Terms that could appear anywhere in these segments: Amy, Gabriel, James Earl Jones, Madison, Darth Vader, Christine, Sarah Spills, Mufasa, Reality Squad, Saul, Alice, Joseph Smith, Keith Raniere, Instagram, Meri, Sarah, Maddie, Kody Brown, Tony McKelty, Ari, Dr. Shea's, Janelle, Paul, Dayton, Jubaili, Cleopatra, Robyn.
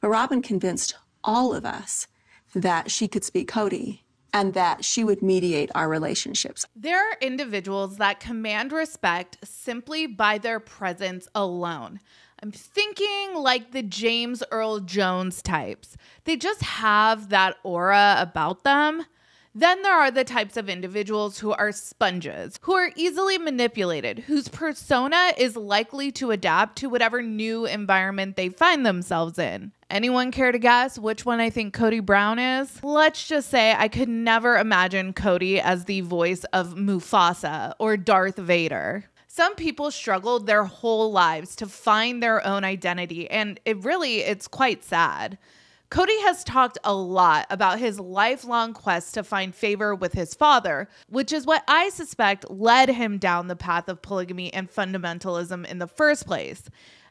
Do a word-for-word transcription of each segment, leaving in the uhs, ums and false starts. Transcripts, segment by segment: But Robyn convinced all of us that she could speak Kody and that she would mediate our relationships. There are individuals that command respect simply by their presence alone. I'm thinking like the James Earl Jones types. They just have that aura about them. Then there are the types of individuals who are sponges, who are easily manipulated, whose persona is likely to adapt to whatever new environment they find themselves in. Anyone care to guess which one I think Kody Brown is? Let's just say I could never imagine Kody as the voice of Mufasa or Darth Vader. Some people struggled their whole lives to find their own identity, and it really, it's quite sad. Kody has talked a lot about his lifelong quest to find favor with his father, which is what I suspect led him down the path of polygamy and fundamentalism in the first place.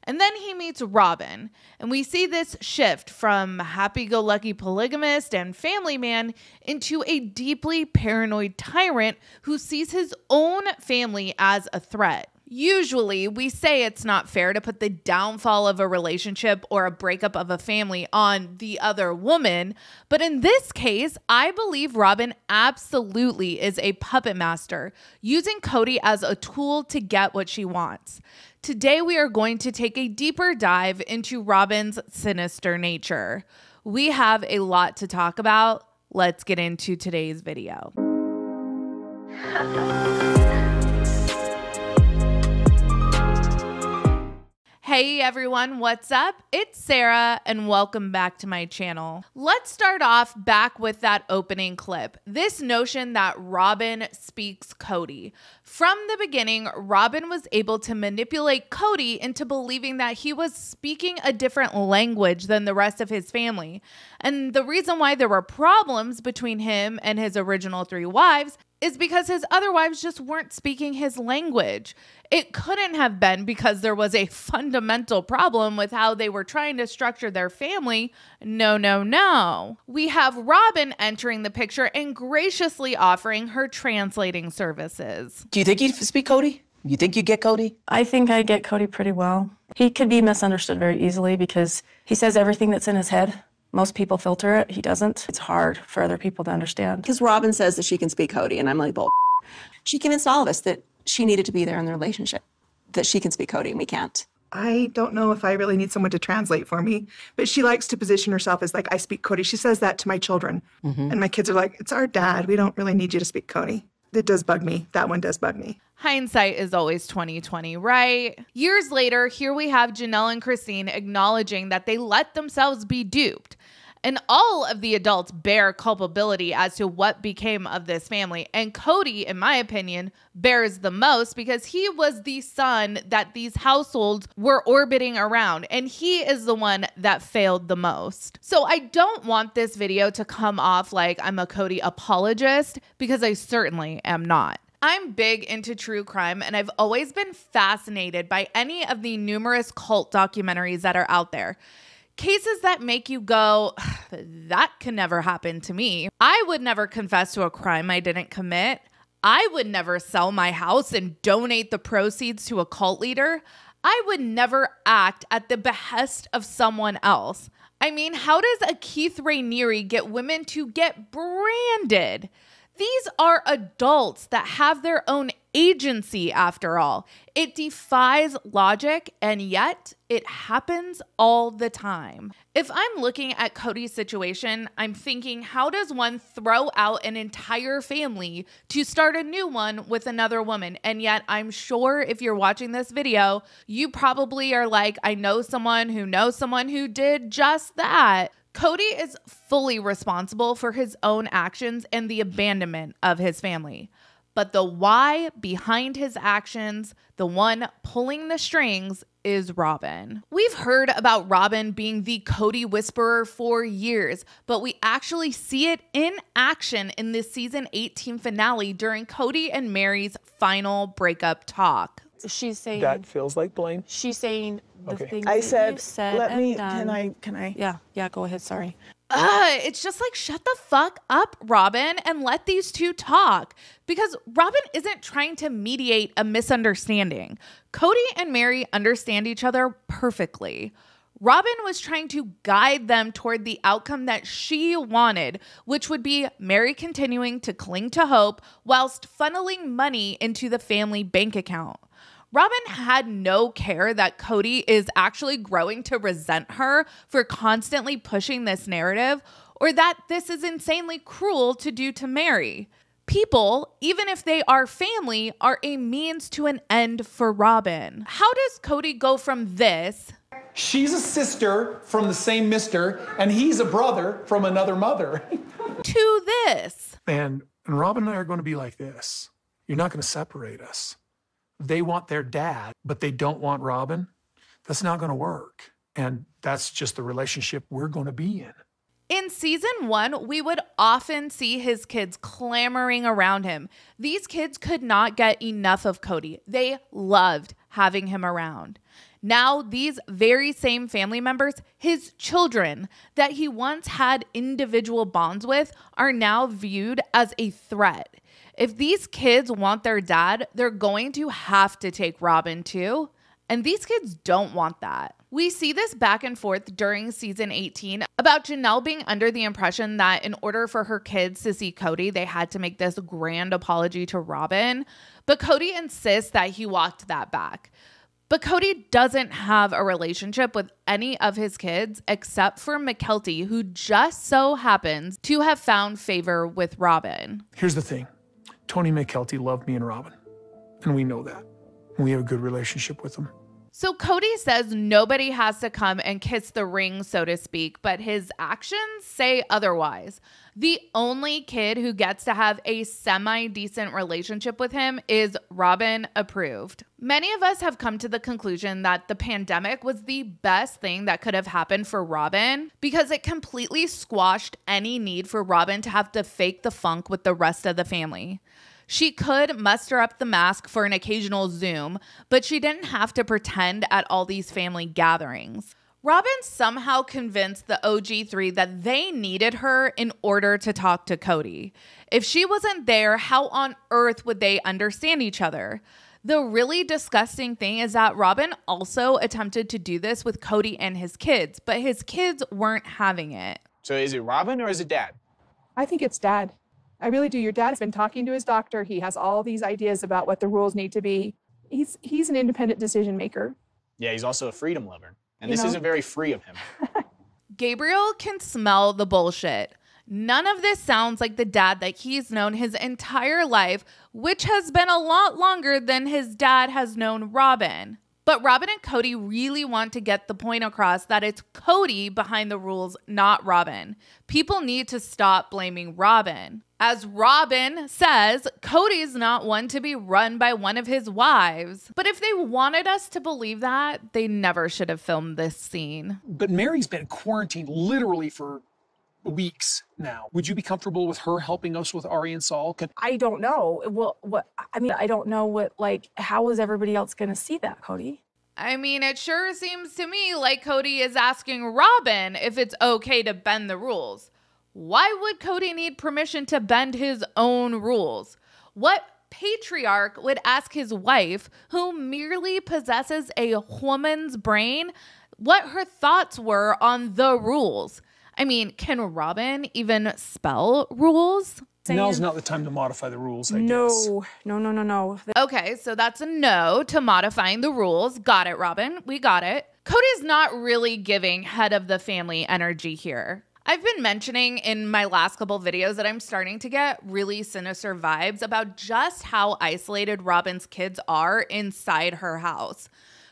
And then he meets Robyn, and we see this shift from happy-go-lucky polygamist and family man into a deeply paranoid tyrant who sees his own family as a threat. Usually, we say it's not fair to put the downfall of a relationship or a breakup of a family on the other woman, but in this case, I believe Robyn absolutely is a puppet master, using Kody as a tool to get what she wants. Today, we are going to take a deeper dive into Robyn's sinister nature. We have a lot to talk about. Let's get into today's video. Hey everyone, what's up? It's Sarah and welcome back to my channel. Let's start off back with that opening clip. This notion that Robyn speaks Kody. From the beginning, Robyn was able to manipulate Kody into believing that he was speaking a different language than the rest of his family. And the reason why there were problems between him and his original three wives is because his other wives just weren't speaking his language. It couldn't have been because there was a fundamental problem with how they were trying to structure their family. No, no, no. We have Robyn entering the picture and graciously offering her translating services. Do you think you'd speak Kody? You think you get Kody? I think I get Kody pretty well. He could be misunderstood very easily because he says everything that's in his head. Most people filter it. He doesn't. It's hard for other people to understand. Because Robyn says that she can speak Kody, and I'm like, bull. She convinced all of us that she needed to be there in the relationship, that she can speak Kody and we can't. I don't know if I really need someone to translate for me, but she likes to position herself as like, I speak Kody. She says that to my children. Mm-hmm. And my kids are like, it's our dad. We don't really need you to speak Kody. It does bug me. That one does bug me. Hindsight is always twenty twenty, right? Years later, here we have Janelle and Christine acknowledging that they let themselves be duped. And all of the adults bear culpability as to what became of this family. And Kody, in my opinion, bears the most because he was the son that these households were orbiting around. And he is the one that failed the most. So I don't want this video to come off like I'm a Kody apologist, because I certainly am not. I'm big into true crime, and I've always been fascinated by any of the numerous cult documentaries that are out there. Cases that make you go, that can never happen to me. I would never confess to a crime I didn't commit. I would never sell my house and donate the proceeds to a cult leader. I would never act at the behest of someone else. I mean, how does a Keith Raniere get women to get branded? These are adults that have their own agency, after all. It defies logic, and yet it happens all the time. If I'm looking at Kody's situation, I'm thinking, how does one throw out an entire family to start a new one with another woman? And yet I'm sure if you're watching this video, you probably are like, I know someone who knows someone who did just that. Kody is fully responsible for his own actions and the abandonment of his family. But the why behind his actions, the one pulling the strings, is Robyn. We've heard about Robyn being the Kody whisperer for years, but we actually see it in action in this season eighteen finale during Kody and Meri's final breakup talk. She's saying that feels like blame. She's saying the okay. things I that said, said. Let me. Done. Can I? Can I? Yeah. Yeah. Go ahead. Sorry. Uh, it's just like, shut the fuck up, Robyn, and let these two talk. Because Robyn isn't trying to mediate a misunderstanding. Kody and Meri understand each other perfectly. Robyn was trying to guide them toward the outcome that she wanted, which would be Meri continuing to cling to hope whilst funneling money into the family bank account. Robyn had no care that Kody is actually growing to resent her for constantly pushing this narrative, or that this is insanely cruel to do to Meri. People, even if they are family, are a means to an end for Robyn. How does Kody go from this? She's a sister from the same mister, and he's a brother from another mother. to this. And, and Robyn and I are going to be like this. You're not going to separate us. They want their dad, but they don't want Robyn. That's not going to work. And that's just the relationship we're going to be in. In season one, we would often see his kids clamoring around him. These kids could not get enough of Kody. They loved having him around. Now, these very same family members, his children that he once had individual bonds with, are now viewed as a threat. If these kids want their dad, they're going to have to take Robyn too. And these kids don't want that. We see this back and forth during season eighteen about Janelle being under the impression that in order for her kids to see Kody, they had to make this grand apology to Robyn. But Kody insists that he walked that back. But Kody doesn't have a relationship with any of his kids except for McKelty, who just so happens to have found favor with Robyn. Here's the thing. Tony McKelty loved me and Robyn, and we know that. We have a good relationship with him. So Kody says nobody has to come and kiss the ring, so to speak, but his actions say otherwise. The only kid who gets to have a semi-decent relationship with him is Robyn approved. Many of us have come to the conclusion that the pandemic was the best thing that could have happened for Robyn because it completely squashed any need for Robyn to have to fake the funk with the rest of the family. She could muster up the mask for an occasional Zoom, but she didn't have to pretend at all these family gatherings. Robyn somehow convinced the O G three that they needed her in order to talk to Kody. If she wasn't there, how on earth would they understand each other? The really disgusting thing is that Robyn also attempted to do this with Kody and his kids, but his kids weren't having it. So is it Robyn or is it dad? I think it's dad. I really do. Your dad's been talking to his doctor. He has all these ideas about what the rules need to be. He's he's an independent decision maker. Yeah, he's also a freedom lover. And you this know? Isn't very free of him. Gabriel can smell the bullshit. None of this sounds like the dad that he's known his entire life, which has been a lot longer than his dad has known Robyn. But Robyn and Kody really want to get the point across that it's Kody behind the rules, not Robyn. People need to stop blaming Robyn. As Robyn says, Kody's not one to be run by one of his wives. But if they wanted us to believe that, they never should have filmed this scene. But Meri's been quarantined literally for weeks now. Would you be comfortable with her helping us with Ari and Saul? Could I don't know. Well, what I mean, I don't know what, like, how is everybody else going to see that, Kody? I mean, it sure seems to me like Kody is asking Robyn if it's okay to bend the rules. Why would Kody need permission to bend his own rules? What patriarch would ask his wife, who merely possesses a woman's brain, what her thoughts were on the rules? I mean, can Robyn even spell rules? Now's not the time to modify the rules, I no. guess. No, no, no, no, no. Okay, so that's a no to modifying the rules. Got it, Robyn. We got it. Kody's not really giving head of the family energy here. I've been mentioning in my last couple videos that I'm starting to get really sinister vibes about just how isolated Robyn's kids are inside her house.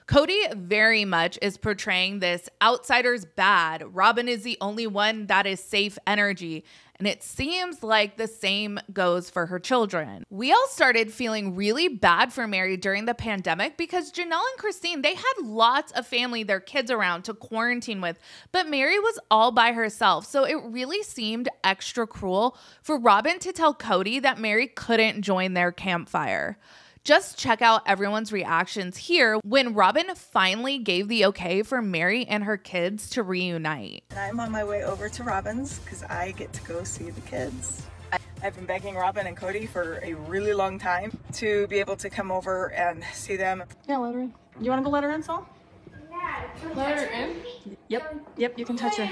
Kody very much is portraying this outsider's bad, Robyn is the only one that is safe energy, and it seems like the same goes for her children. We all started feeling really bad for Meri during the pandemic because Janelle and Christine, they had lots of family, their kids around to quarantine with, but Meri was all by herself, so it really seemed extra cruel for Robyn to tell Kody that Meri couldn't join their campfire. Just check out everyone's reactions here when Robyn finally gave the okay for Meri and her kids to reunite. And I'm on my way over to Robyn's because I get to go see the kids. I've been begging Robyn and Kody for a really long time to be able to come over and see them. Yeah, let her in. You want to go let her in, Saul? Yeah, Let, Let her in? in? Yep, yep, you can touch her.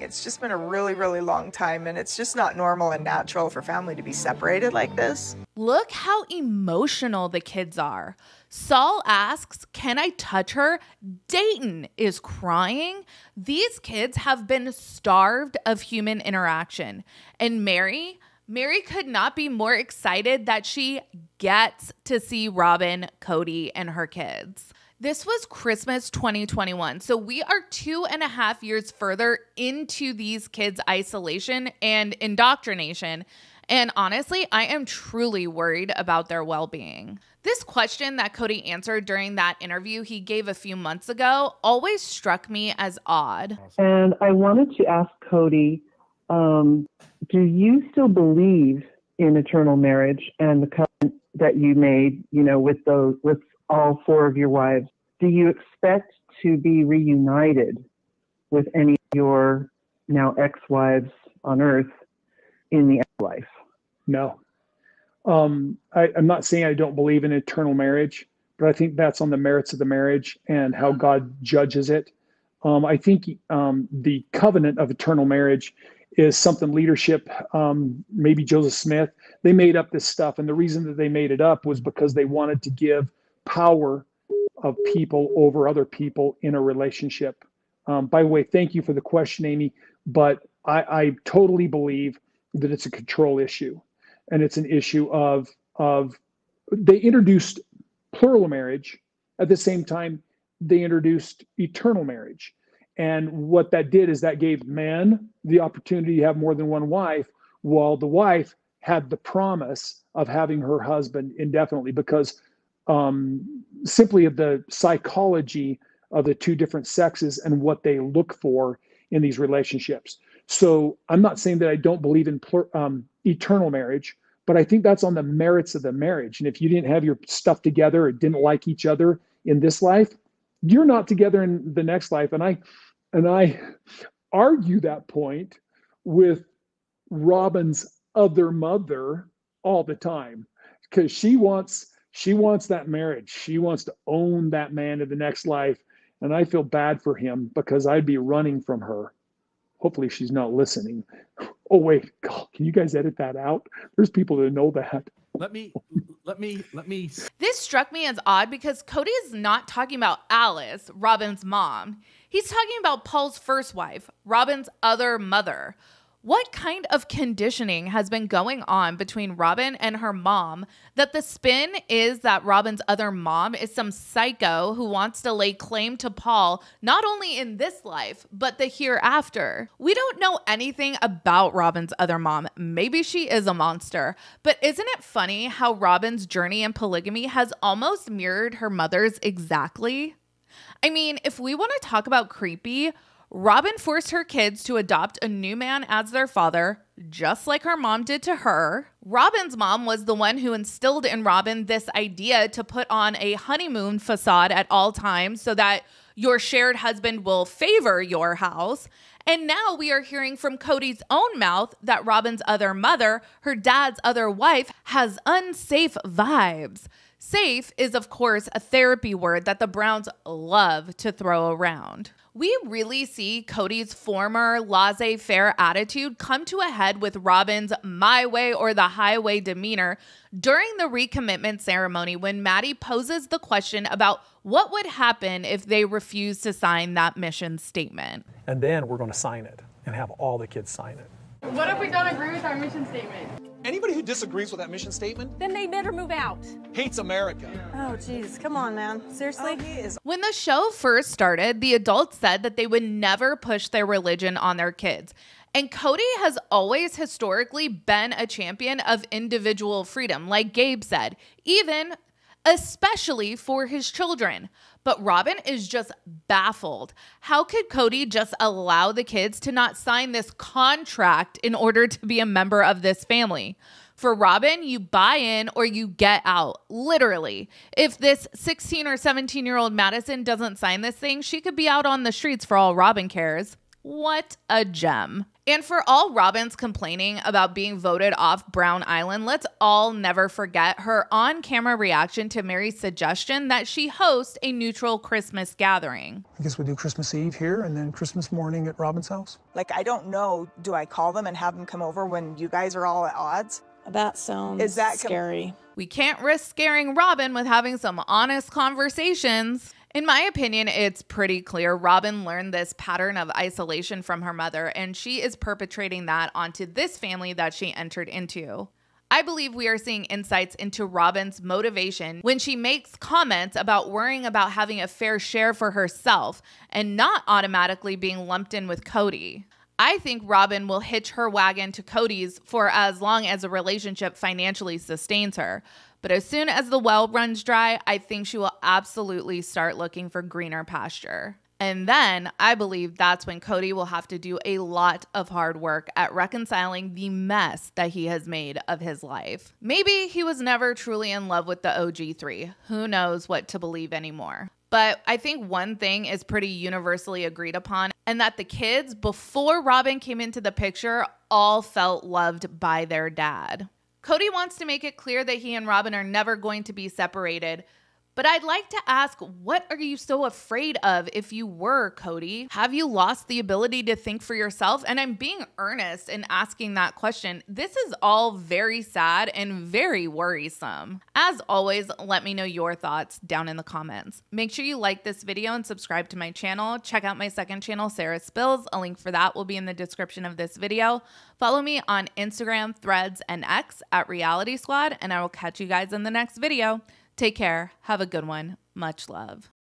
It's just been a really, really long time, and it's just not normal and natural for family to be separated like this. Look how emotional the kids are. Saul asks, "Can I touch her?" Dayton is crying. These kids have been starved of human interaction. And Meri, Meri could not be more excited that she gets to see Robyn, Kody, and her kids. This was Christmas twenty twenty-one. So we are two and a half years further into these kids' isolation and indoctrination. And honestly, I am truly worried about their well-being. This question that Kody answered during that interview he gave a few months ago always struck me as odd. And I wanted to ask Kody, um, do you still believe in eternal marriage and the covenant that you made, you know, with those, with all four of your wives? Do you expect to be reunited with any of your now ex-wives on earth in the afterlife? No. Um, I, I'm not saying I don't believe in eternal marriage, but I think that's on the merits of the marriage and how God judges it. Um, I think um, the covenant of eternal marriage is something leadership, um, maybe Joseph Smith, they made up this stuff. And the reason that they made it up was because they wanted to give power of people over other people in a relationship. Um, by the way, thank you for the question, Amy, but I, I totally believe that it's a control issue. And it's an issue of, of they introduced plural marriage at the same time they introduced eternal marriage. And what that did is that gave man the opportunity to have more than one wife, while the wife had the promise of having her husband indefinitely, because um, simply of the psychology of the two different sexes and what they look for in these relationships. So I'm not saying that I don't believe in plur, um, eternal marriage, but I think that's on the merits of the marriage. And if you didn't have your stuff together or didn't like each other in this life, you're not together in the next life. And I, and I argue that point with Robyn's other mother all the time, because she wants, she wants that marriage. She wants to own that man in the next life. And I feel bad for him because I'd be running from her. Hopefully she's not listening. Oh wait, God, can you guys edit that out? There's people that know that. Let me, let me, let me. This struck me as odd because Kody is not talking about Alice, Robyn's mom. He's talking about Paul's first wife, Robyn's other mother. What kind of conditioning has been going on between Robyn and her mom that the spin is that Robyn's other mom is some psycho who wants to lay claim to Paul, not only in this life, but the hereafter? We don't know anything about Robyn's other mom. Maybe she is a monster, but isn't it funny how Robyn's journey in polygamy has almost mirrored her mother's exactly? I mean, if we want to talk about creepy, Robyn forced her kids to adopt a new man as their father, just like her mom did to her. Robyn's mom was the one who instilled in Robyn this idea to put on a honeymoon facade at all times so that your shared husband will favor your house. And now we are hearing from Kody's own mouth that Robyn's other mother, her dad's other wife, has unsafe vibes. Safe is, of course, a therapy word that the Browns love to throw around. We really see Kody's former laissez-faire attitude come to a head with Robyn's my way or the highway demeanor during the recommitment ceremony when Maddie poses the question about what would happen if they refused to sign that mission statement. And then we're going to sign it and have all the kids sign it. What if we don't agree with our mission statement? Anybody who disagrees with that mission statement, then they better move out. Hates America. Oh, geez. Come on, man. Seriously? Oh, he is. When the show first started, the adults said that they would never push their religion on their kids. And Kody has always historically been a champion of individual freedom, like Gabe said, even especially for his children. But Robyn is just baffled. How could Kody just allow the kids to not sign this contract in order to be a member of this family? For Robyn, you buy in or you get out, literally. If this sixteen or seventeen year old Madison doesn't sign this thing, she could be out on the streets for all Robyn cares. What a gem. And for all Robyn's complaining about being voted off Brown Island, let's all never forget her on-camera reaction to Meri's suggestion that she host a neutral Christmas gathering. I guess we do Christmas Eve here and then Christmas morning at Robyn's house. Like, I don't know, do I call them and have them come over when you guys are all at odds? That sounds Is that scary. We can't risk scaring Robyn with having some honest conversations. In my opinion, it's pretty clear Robyn learned this pattern of isolation from her mother, and she is perpetrating that onto this family that she entered into. I believe we are seeing insights into Robyn's motivation when she makes comments about worrying about having a fair share for herself and not automatically being lumped in with Kody. I think Robyn will hitch her wagon to Kody's for as long as a relationship financially sustains her. But as soon as the well runs dry, I think she will absolutely start looking for greener pasture. And then I believe that's when Kody will have to do a lot of hard work at reconciling the mess that he has made of his life. Maybe he was never truly in love with the O G three. Who knows what to believe anymore? But I think one thing is pretty universally agreed upon, and that the kids, before Robyn came into the picture, all felt loved by their dad. Kody wants to make it clear that he and Robyn are never going to be separated, but I'd like to ask, what are you so afraid of if you were, Kody? Have you lost the ability to think for yourself? And I'm being earnest in asking that question. This is all very sad and very worrisome. As always, let me know your thoughts down in the comments. Make sure you like this video and subscribe to my channel. Check out my second channel, Sarah Spills. A link for that will be in the description of this video. Follow me on Instagram, Threads, and X at Reality Squad, and I will catch you guys in the next video. Take care. Have a good one. Much love.